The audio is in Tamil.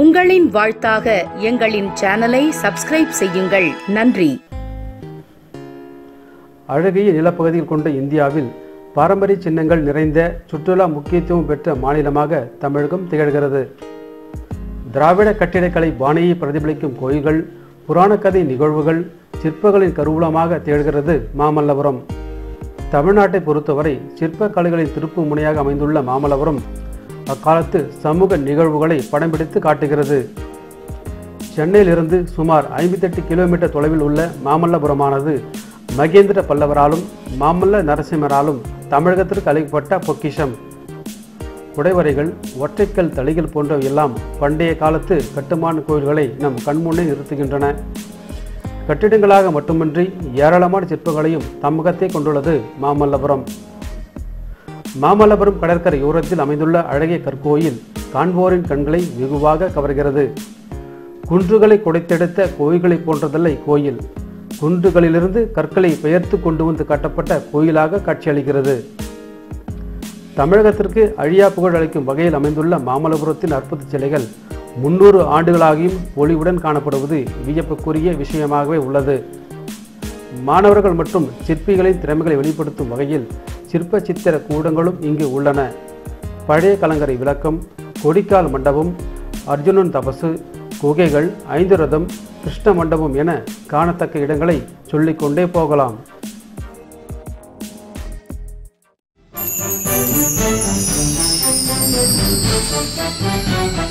உங்களின் வாழ்த்தாக எங்களின் சேனலை சப்ஸ்கிரைப் செய்யுங்கள். நன்றி. அழகிய நிலப்பகுதிகள் கொண்ட இந்தியாவில் பாரம்பரிய சின்னங்கள் நிறைந்த சுற்றுலா முக்கியத்துவம் பெற்ற மாநிலமாக தமிழகம் திகழ்கிறது. திராவிட கட்டிடக்கலை பாணியை பிரதிபலிக்கும் கோயில்கள், புராணக்கதை நிகழ்வுகள், சிற்பங்களின் கருவூலமாக திகழ்கிறது மாமல்லபுரம். தமிழ்நாட்டை பொறுத்தவரை சிற்பக்கலைகளின் திருப்பு முனையாக அமைந்துள்ள மாமல்லபுரம் அக்காலத்து சமூக நிகழ்வுகளை படம் பிடித்து காட்டுகிறது. சென்னையிலிருந்து சுமார் 58 கிலோமீட்டர் தொலைவில் உள்ள மாமல்லபுரமானது மகேந்திர பல்லவராலும் மாமல்ல நரசிம்மராலும் தமிழகத்திற்கு அளிக்கப்பட்ட பொக்கிஷம். உடைவரைகள், ஒற்றைக்கல் தலைகள் போன்றவையெல்லாம் பண்டைய காலத்து கட்டுமான கோயில்களை நம் கண்முன்னே நிறுத்துகின்றன. கட்டிடங்களாக மட்டுமின்றி ஏராளமான சிற்பங்களையும் தம்மகத்தை கொண்டுள்ளது மாமல்லபுரம். மாமல்லபுரம் கடற்கரை யோரத்தில் அமைந்துள்ள அழகிய கற்கோயில் காண்போரின் கண்களை வெகுவாக கவர்கிறது. குன்றுகளை குடைத்தெடுத்த கோயில்களை போன்றதல்ல கோயில். குன்றுகளிலிருந்து கற்களை பெயர்த்து கொண்டு வந்து கட்டப்பட்ட கோயிலாக காட்சியளிக்கிறது. தமிழகத்திற்கு அழியா புகழ் அளிக்கும் வகையில் அமைந்துள்ள மாமல்லபுரத்தின் அற்புத சிலைகள் 300 ஆண்டுகளாகியும் பொலிவுடன் காணப்படுவது வியப்புக்குரிய விஷயமாகவே உள்ளது. மாணவர்கள் மற்றும் சிற்பிகளின் திறமைகளை வெளிப்படுத்தும் வகையில் சிற்ப சித்திர கூடங்களும் இங்கு உள்ளன. பழைய கலங்கரை விளக்கம், கொடிக்கால் மண்டபம், அர்ஜுனன் தபசு, குகைகள், 5 ரதம், கிருஷ்ண மண்டபம் என காணத்தக்க இடங்களை சொல்லிக்கொண்டே போகலாம்.